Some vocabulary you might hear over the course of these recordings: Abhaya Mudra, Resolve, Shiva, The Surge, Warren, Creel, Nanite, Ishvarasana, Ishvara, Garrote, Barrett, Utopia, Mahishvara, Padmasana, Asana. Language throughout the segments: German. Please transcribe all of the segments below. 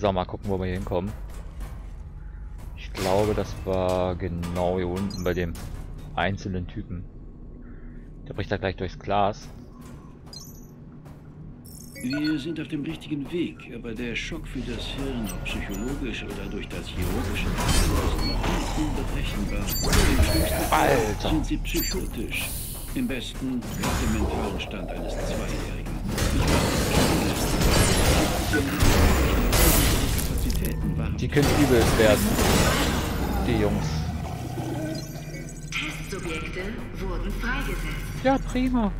So, mal gucken, wo wir hier hinkommen. Ich glaube, das war genau hier unten bei dem einzelnen Typen. Der bricht da gleich durchs Glas. Wir sind auf dem richtigen Weg, aber der Schock für das Hirn, ob psychologisch oder durch das chirurgische, ist noch nicht unberechenbar. Im schlimmsten Fall sind sie psychotisch. Im besten nach dem mentalen Stand eines Zweijährigen. Die können übelst werden, die Jungs. Testsubjekte wurden freigesetzt. Ja, prima.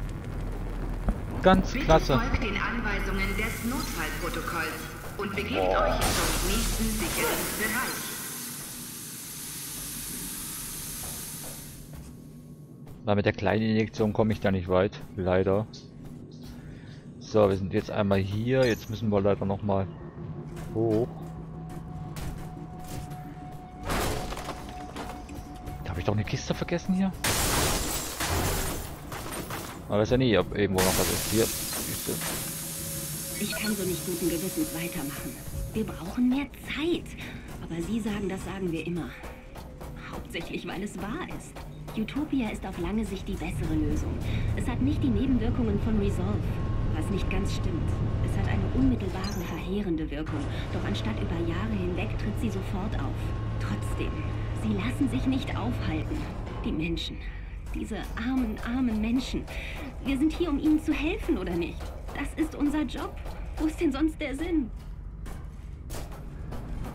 Ganz klasse. Folgt den Anweisungen des Notfallprotokolls und begebt euch zum nächsten sicheren Bereich. Na, mit der kleinen Injektion komme ich da nicht weit, leider. So, wir sind jetzt einmal hier. Jetzt müssen wir leider nochmal hoch. Da habe ich doch eine Kiste vergessen hier. Aber weiß ja nie, ob irgendwo noch was ist. Hier, Kiste. Ich kann so nicht guten Gewissens weitermachen. Wir brauchen mehr Zeit. Aber Sie sagen, das sagen wir immer. Hauptsächlich, weil es wahr ist. Utopia ist auf lange Sicht die bessere Lösung. Es hat nicht die Nebenwirkungen von Resolve, was nicht ganz stimmt. Es hat eine unmittelbare, verheerende Wirkung. Doch anstatt über Jahre hinweg tritt sie sofort auf. Trotzdem, sie lassen sich nicht aufhalten. Die Menschen. Diese armen, armen Menschen. Wir sind hier, um ihnen zu helfen, oder nicht? Das ist unser Job. Wo ist denn sonst der Sinn?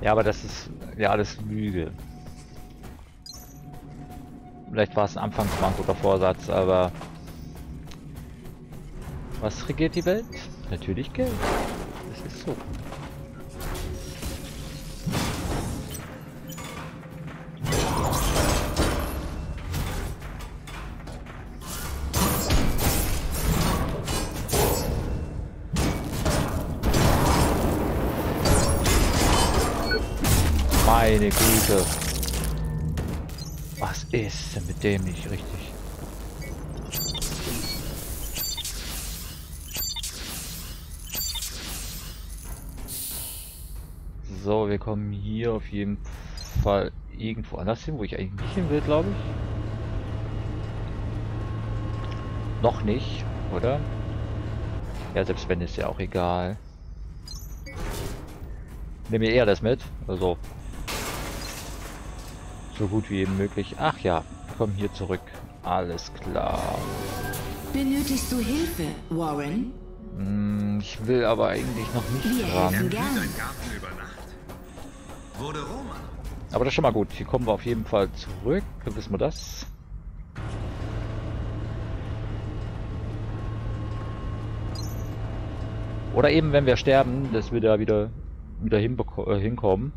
Ja, aber das ist ja alles Lüge. Vielleicht war es ein Anfangsmann oder Vorsatz, aber... Was regiert die Welt? Natürlich Geld. Das ist so. Meine Güte. Was ist denn mit dem nicht richtig? So, wir kommen hier auf jeden Fall irgendwo anders hin, wo ich eigentlich nicht hin will, glaube ich. Noch nicht, oder? Ja, selbst wenn, ist ja auch egal. Nehme eher das mit, also... So gut wie eben möglich. Ach ja, komm hier zurück. Alles klar. Benötigst du Hilfe, Warren? Ich will aber eigentlich noch nicht ran. Aber das ist schon mal gut. Hier kommen wir auf jeden Fall zurück. Wissen wir das? Oder eben, wenn wir sterben, dass wir da wieder hinkommen.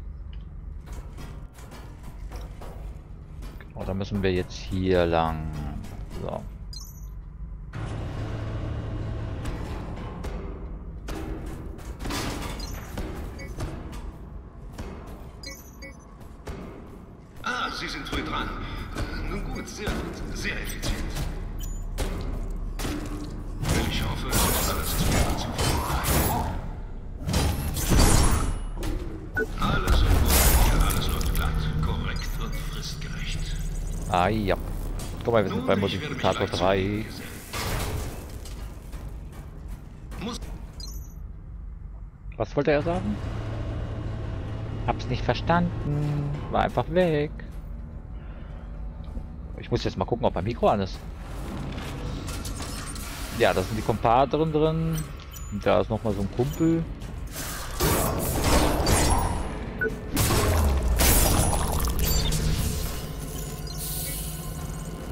Oh, da müssen wir jetzt hier lang. So. Ah, Sie sind früh dran. Nun gut, sehr gut, sehr effizient. Ich hoffe, alles ist wieder zu vorbei. Alles in Ordnung, alles läuft glatt, korrekt und fristgerecht. Ah ja. Guck mal, wir sind beim Modifikator 3. Was wollte er sagen? Hab's nicht verstanden. War einfach weg. Ich muss jetzt mal gucken, ob mein Mikro an ist. Ja, da sind die Kompadren drin. Und da ist nochmal so ein Kumpel.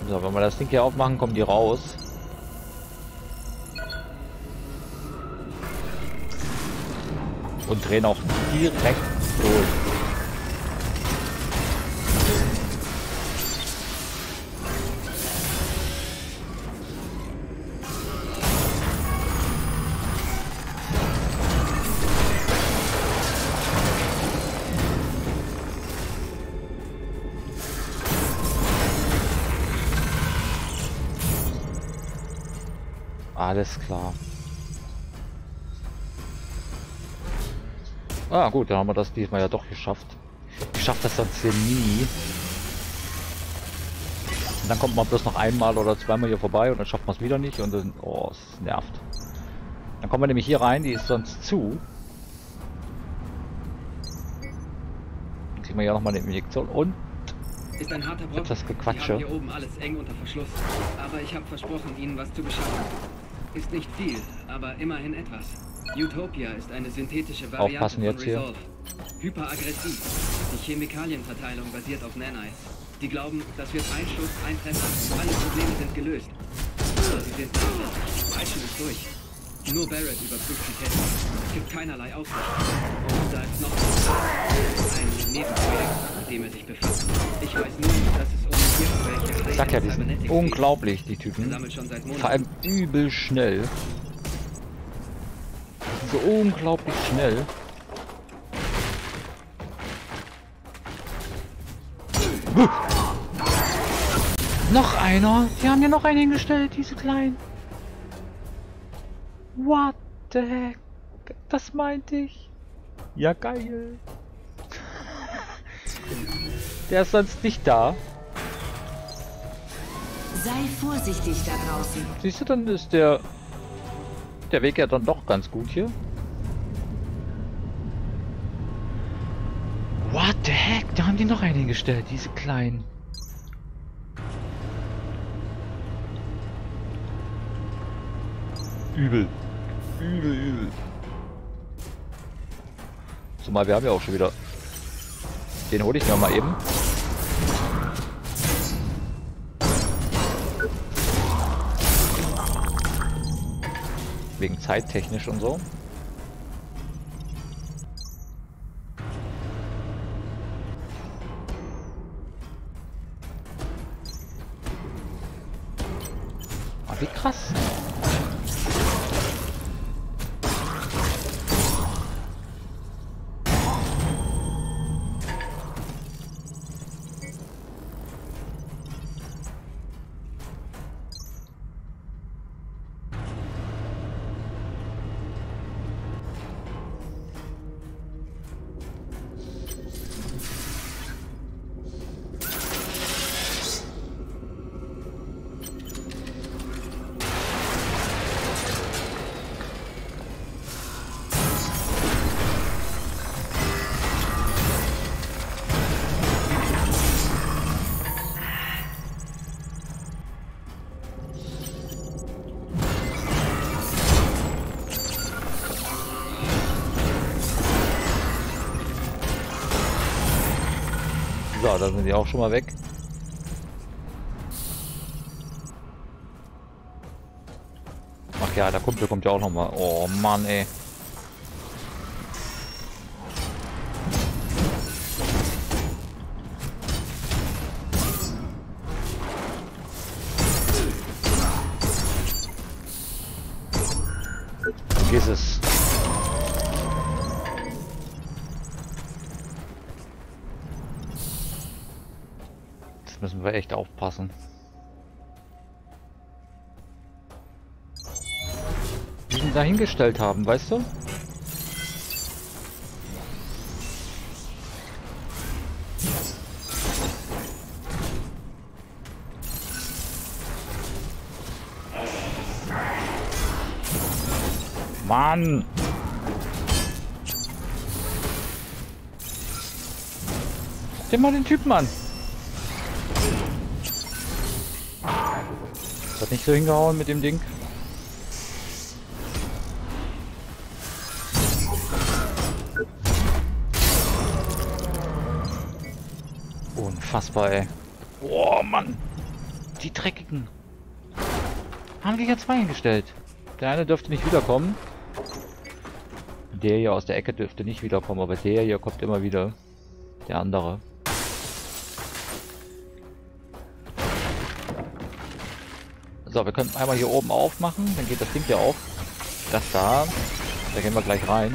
So, wenn wir das Ding hier aufmachen, kommen die raus. Und drehen auch direkt durch. Alles klar. Ah gut, da haben wir das diesmal ja doch geschafft. Ich schaffe das sonst hier nie. Und dann kommt man bloß noch einmal oder zweimal hier vorbei und dann schafft man es wieder nicht und dann... Oh, es nervt. Dann kommen wir nämlich hier rein, die ist sonst zu. Dann kriegen wir ja nochmal eine Injektion und... Ist ein harter Brocken. Das Gequatsche. Hier oben alles eng unter Verschluss. Aber ich habe versprochen, Ihnen was zu beschaffen. Ist nicht viel, aber immerhin etwas. Utopia ist eine synthetische Variante Aufpassen von Resolve. Hier. Hyperaggressiv. Die Chemikalienverteilung basiert auf Nanite. Die glauben, dass wir 3 Schuss eintreffen. Alle Probleme sind gelöst. Aber sie sind nicht. Weichen ist durch. Nur Barrett überprüft die Tests. Es gibt keinerlei Aufsicht. Und da ist noch ein Nebenprojekt, mit dem er sich befasst. Ich weiß nur, dass es um ich sag ja, die sind unglaublich, die Typen. Vor allem übel schnell. Die sind so unglaublich schnell. Noch einer? Die haben ja noch einen hingestellt, diese Kleinen. What the heck? Das meinte ich. Ja, geil. Der ist sonst nicht da. Sei vorsichtig da draußen. Siehst du, dann ist der Weg ja dann doch ganz gut hier. What the heck? Da haben die noch einen hingestellt, diese Kleinen. Übel. Übel, übel. Zumal wir haben ja auch schon wieder... Den hole ich mir mal eben. Wegen zeittechnisch und so. Ah, wie krass. So, da sind die auch schon mal weg. Ach ja, der Kumpel kommt ja auch noch mal. Oh Mann, ey. Vergiss es. Müssen wir echt aufpassen. Die ihn da hingestellt haben, weißt du? Mann! Guck dir mal den Typen an! Hat nicht so hingehauen mit dem Ding. Unfassbar, ey. Oh Mann. Die Dreckigen. Haben wir ja 2 hingestellt. Der eine dürfte nicht wiederkommen. Der hier aus der Ecke dürfte nicht wiederkommen, aber der hier kommt immer wieder. Der andere. So, wir können einmal hier oben aufmachen, dann geht das Ding ja auf. Das da, da gehen wir gleich rein.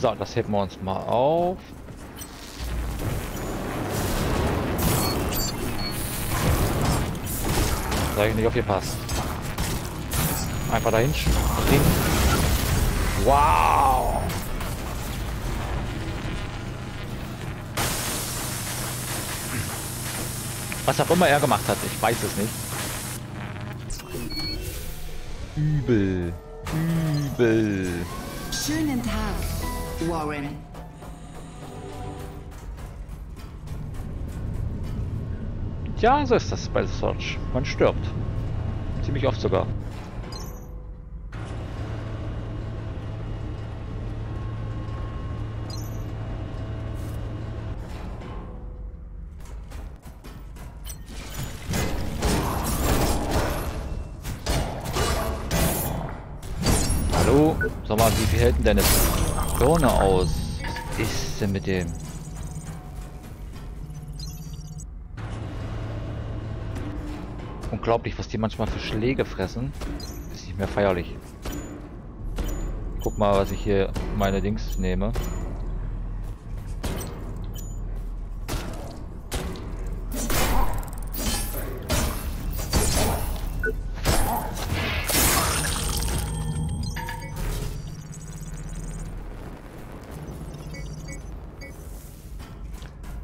So, das heben wir uns mal auf. Sag ich nicht, ob ihr passt. Einfach dahin springen. Wow! Was auch immer er gemacht hat, ich weiß es nicht. Übel. Übel. Schönen Tag, Warren. Ja, so ist das bei The Surge. Man stirbt. Ziemlich oft sogar. Hallo? Sag mal, wie hält denn deine Krone aus? Was ist denn mit dem? Unglaublich, was die manchmal für Schläge fressen. Ist nicht mehr feierlich. Guck mal, was ich hier meine Dings nehme.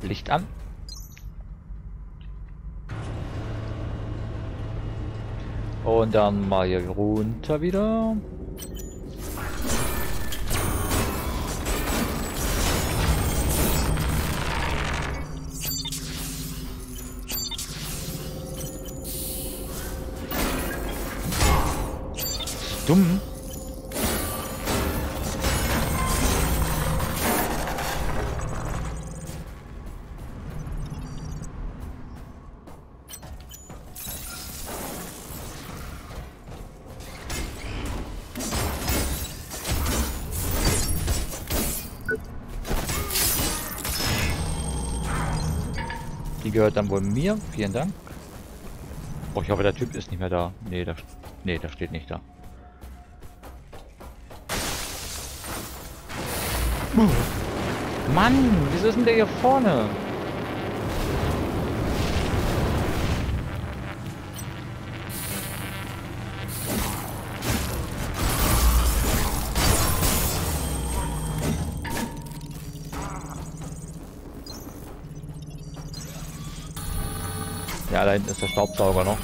Licht an. Und dann mal hier runter wieder. Dumm. Gehört dann wohl mir. Vielen Dank. Oh, ich hoffe, der Typ ist nicht mehr da. Nee, der steht nicht da. Mann, wieso ist denn der hier vorne? Ja, da hinten ist der Staubsauger noch.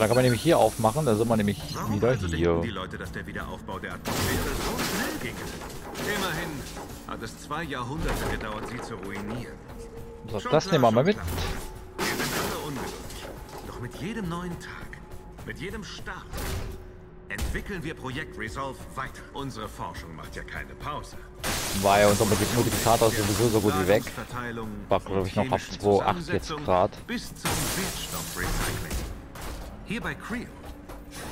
Da kann man nämlich hier aufmachen, da sind wir nämlich wieder hier. Die Leute, dass der Wiederaufbau der Atmosphäre so schnell ging. Immerhin hat es 2 Jahrhunderte gedauert, sie zu ruinieren. So, das nehmen wir mal mit. Wir sind alle ungeduldig. Doch mit jedem neuen Tag, mit jedem Start, entwickeln wir Projekt Resolve weiter. Unsere Forschung macht ja keine Pause. Weil unser Multiplikator ist sowieso so gut wie weg. War, glaube ich, noch auf 2,8 jetzt gerade. Bis zum Wertstoffrecycling. Hier bei Creel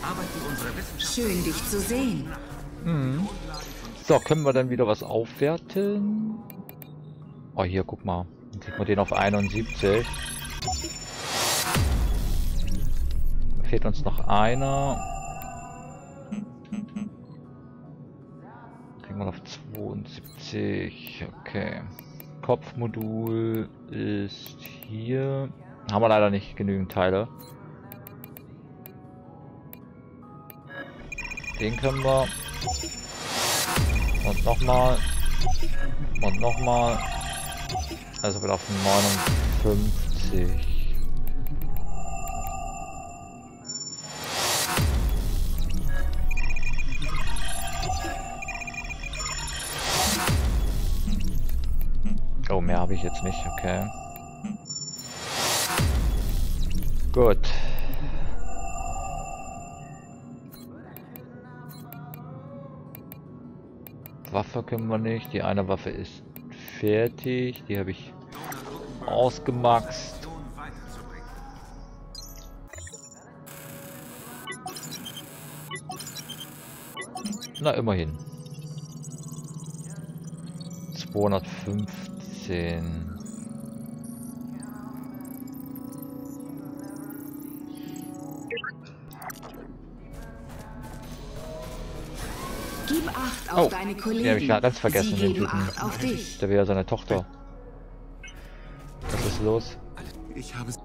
arbeiten unsere Wissenschaftler. Schön, dich zu sehen. Mhm. So, können wir dann wieder was aufwerten? Oh, hier, guck mal. Dann kriegen wir den auf 71. Fehlt uns noch einer. Kriegen wir auf 72. Okay. Kopfmodul ist hier. Haben wir leider nicht genügend Teile. Den können wir. Und nochmal. Und nochmal. Also wird auf 59. Oh, mehr habe ich jetzt nicht, okay. Gut. Waffe können wir nicht. Die eine Waffe ist fertig. Die habe ich ausgemaxt. Na, immerhin. 215. Gib Acht auf deine Kollegen. Den habe ich ja ganz vergessen. Sie geben Acht auf dich. Der wäre seine Tochter. Was ist los? Ich habe es.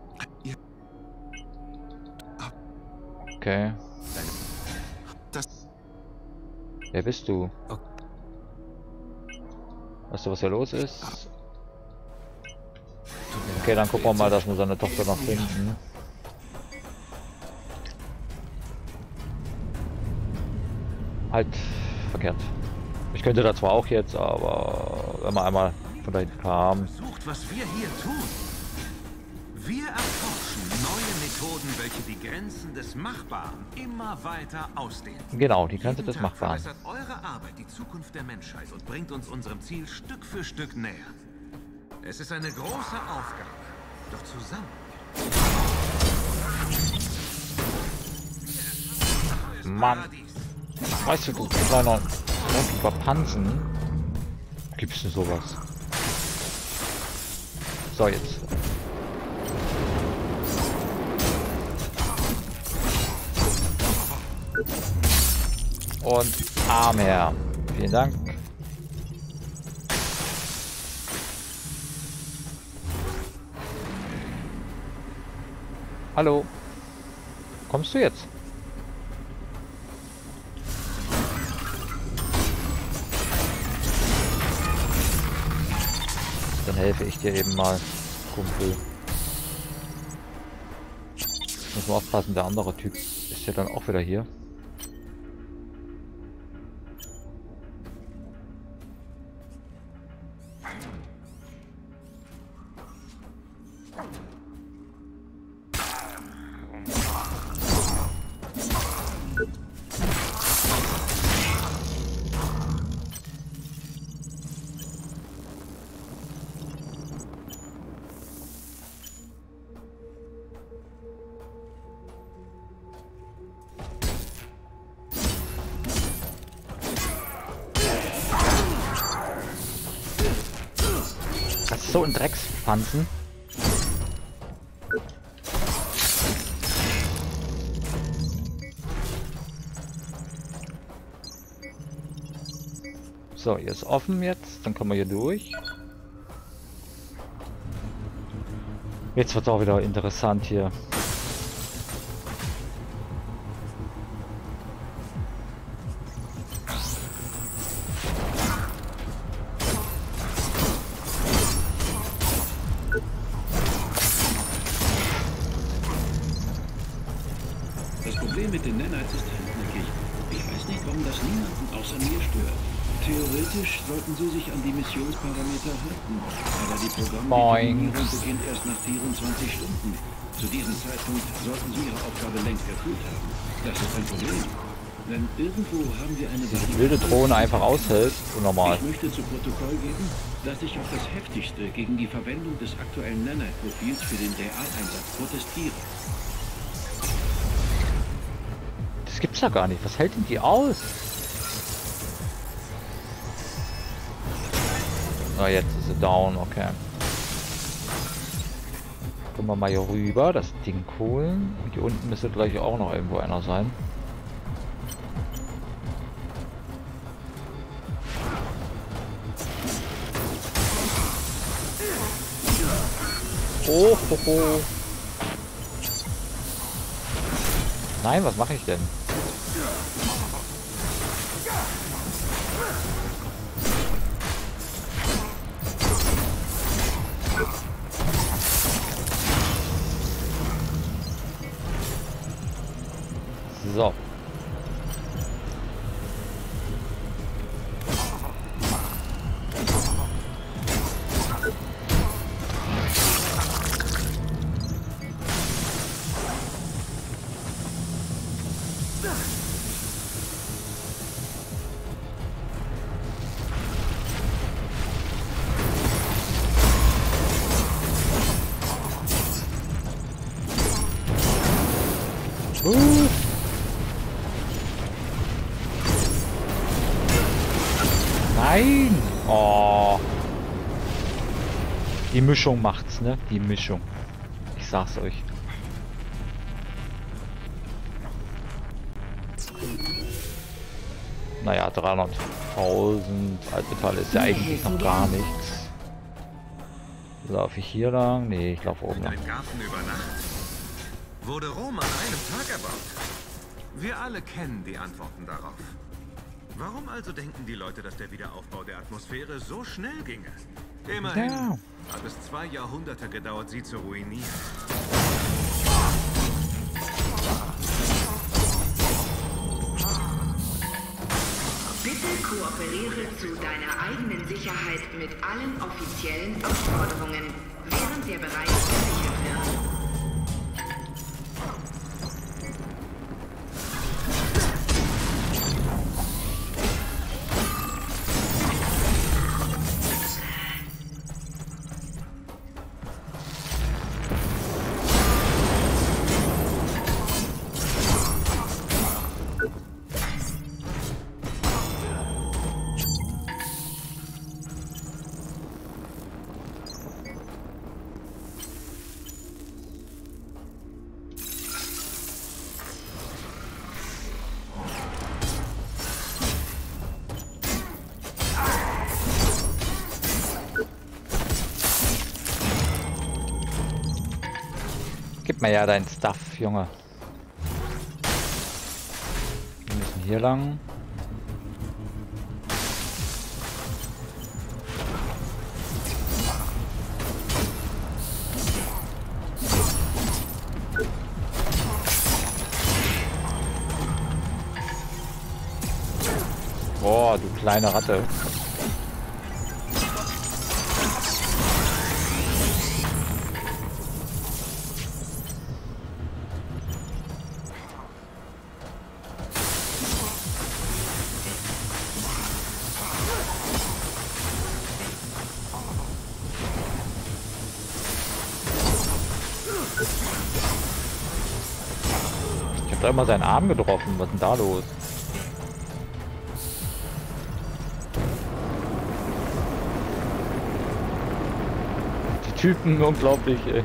Okay. Das. Wer bist du? Weißt du, was hier los ist? Okay, dann gucken wir mal, dass wir seine Tochter noch finden. Halt verkehrt. Ich könnte da zwar auch jetzt, aber wenn man einmal von da hinten kam. Sucht, was wir hier tun. Wir erforschen neue Methoden, welche die Grenzen des Machbaren immer weiter ausdehnen. Genau, die Grenze des Machbaren. Verbessert eure Arbeit die Zukunft der Menschheit und bringt uns unserem Ziel Stück für Stück näher. Es ist eine große Aufgabe, doch zusammen. Mann. Weißt du, du kleiner Überpanzen. Gibt's denn sowas? So, jetzt. Und Arm her. Vielen Dank. Hallo. Kommst du jetzt? Helfe ich dir eben mal, Kumpel. Muss man aufpassen, der andere Typ ist ja dann auch wieder hier. So ein Dreckspfanzen. So, hier ist offen jetzt. Dann kommen wir hier durch. Jetzt wird es auch wieder interessant hier. Boing. Beginnt erst nach 24 Stunden. Zu diesem Zeitpunkt sollten Sie Ihre Aufgabe längst erfüllt haben. Das ist ein Problem. Denn irgendwo haben wir eine wilde Drohne einfach aushält. Unnormal. Ich möchte zu Protokoll geben, dass ich auf das Heftigste gegen die Verwendung des aktuellen Nanite-Profils für den DA-Einsatz protestiere. Das gibt's ja gar nicht. Was hält denn die aus? Na, jetzt ist sie down, okay. Gucken wir mal hier rüber, das Ding holen. Und hier unten müsste gleich auch noch irgendwo einer sein. Oh, ho, ho. Nein, was mache ich denn? So. Nein! Oh. Die Mischung macht's, ne? Die Mischung. Ich sag's euch. Naja, 300.000 Altmetalle ist ja eigentlich noch gar nichts. Laufe ich hier lang? Nee, ich laufe oben lang. Wurde Rom an einem Tag erbaut? Wir alle kennen die Antworten darauf. Warum also denken die Leute, dass der Wiederaufbau der Atmosphäre so schnell ginge? Immerhin hat es 2 Jahrhunderte gedauert, sie zu ruinieren. Bitte kooperiere zu deiner eigenen Sicherheit mit allen offiziellen Aufforderungen, während der Bereich gesichert wird. Ja, dein Stuff, Junge. Wir müssen hier lang. Boah, du kleine Ratte. Da immer seinen Arm getroffen. Was ist denn da los? Die Typen, unglaublich, ey.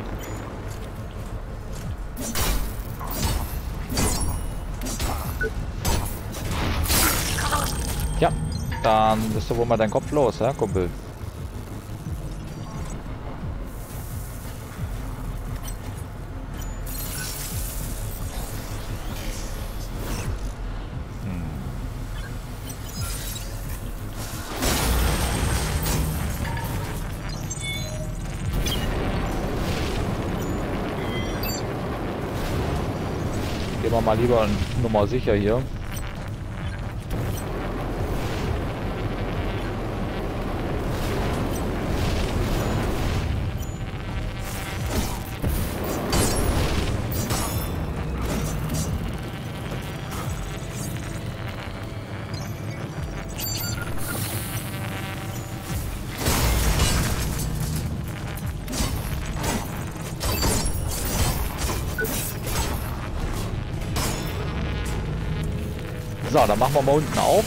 Ja, dann bist du wohl mal dein Kopf los, ja, Kumpel. Mal lieber Nummer sicher hier. So, dann machen wir mal unten auf.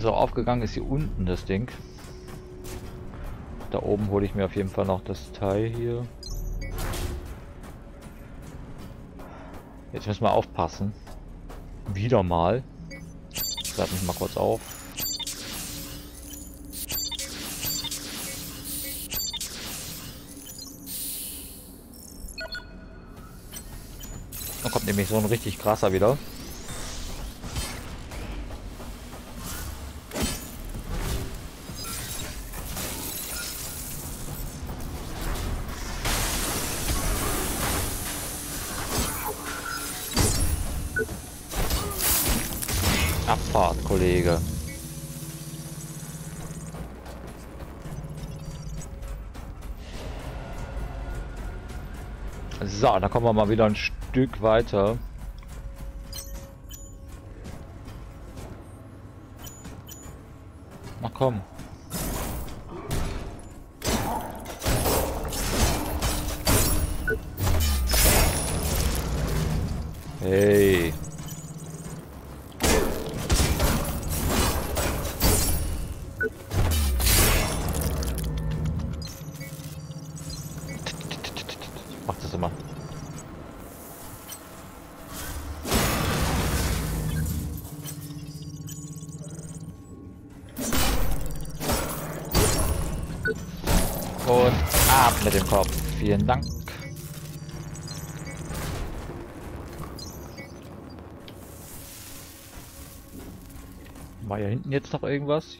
So, aufgegangen ist hier unten das Ding. Da oben hole ich mir auf jeden Fall noch das Teil hier. Jetzt müssen wir aufpassen. Wieder mal. Ich lade mich mal kurz auf. Da kommt nämlich so ein richtig krasser wieder. Abfahrt, Kollege. So, da kommen wir mal wieder ein Stück weiter. Ach komm. Hey. Macht das immer. Und ab mit dem Kopf. Vielen Dank. War ja hinten jetzt noch irgendwas?